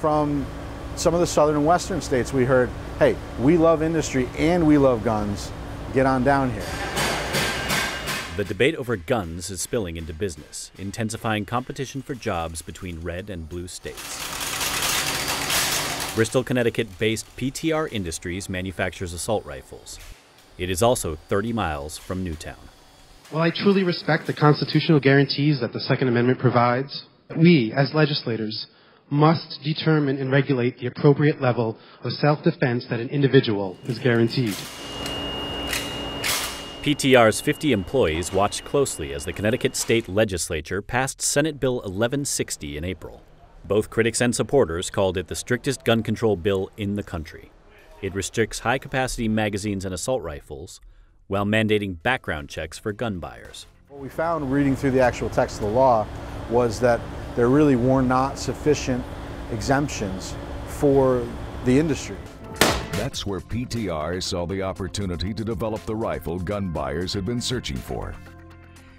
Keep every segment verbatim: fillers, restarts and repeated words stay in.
from some of the southern and western states, we heard, hey, we love industry and we love guns. Get on down here. The debate over guns is spilling into business, intensifying competition for jobs between red and blue states. Bristol, Connecticut-based P T R Industries manufactures assault rifles. It is also thirty miles from Newtown. Well, I truly respect the constitutional guarantees that the Second Amendment provides. We, as legislators, must determine and regulate the appropriate level of self-defense that an individual is guaranteed. P T R's fifty employees watched closely as the Connecticut state legislature passed Senate Bill eleven sixty in April. Both critics and supporters called it the strictest gun control bill in the country. It restricts high-capacity magazines and assault rifles while mandating background checks for gun buyers. What we found reading through the actual text of the law was that there really were not sufficient exemptions for the industry. That's where P T R saw the opportunity to develop the rifle gun buyers had been searching for.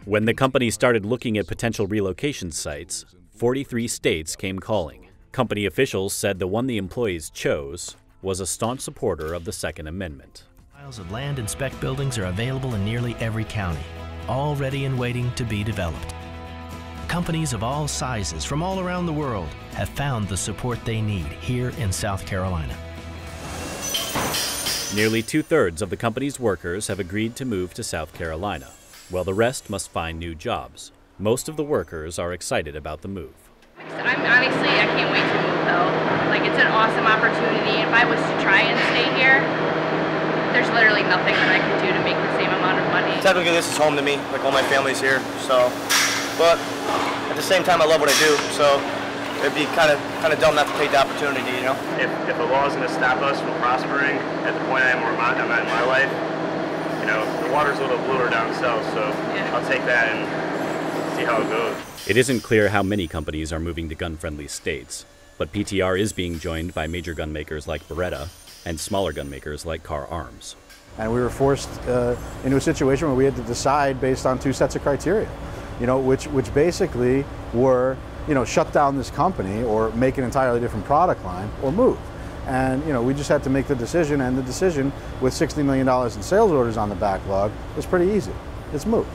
When the company started looking at potential relocation sites, forty-three states came calling. Company officials said the one the employees chose was a staunch supporter of the Second Amendment. Miles of land and spec buildings are available in nearly every county, all ready and waiting to be developed. Companies of all sizes from all around the world have found the support they need here in South Carolina. Nearly two-thirds of the company's workers have agreed to move to South Carolina, while the rest must find new jobs. Most of the workers are excited about the move. I'm honestly, I can't wait to move, though. Like, it's an awesome opportunity. If I was to try and stay here, there's literally nothing that I could do to make the same amount of money. Technically, this is home to me. Like, all my family's here, so. But at the same time, I love what I do, so. It'd be kind of kind of dumb not to take the opportunity, you know? If, if the law is going to stop us from prospering at the point I am where I'm at in my life, you know, the water's a little bluer down south, so yeah. I'll take that and see how it goes. It isn't clear how many companies are moving to gun-friendly states, but P T R is being joined by major gun makers like Beretta and smaller gun makers like Car Arms. And we were forced uh, into a situation where we had to decide based on two sets of criteria, you know, which, which basically were, you know, shut down this company or make an entirely different product line or move. And, you know, we just had to make the decision, and the decision with sixty million dollars in sales orders on the backlog was pretty easy. It's move.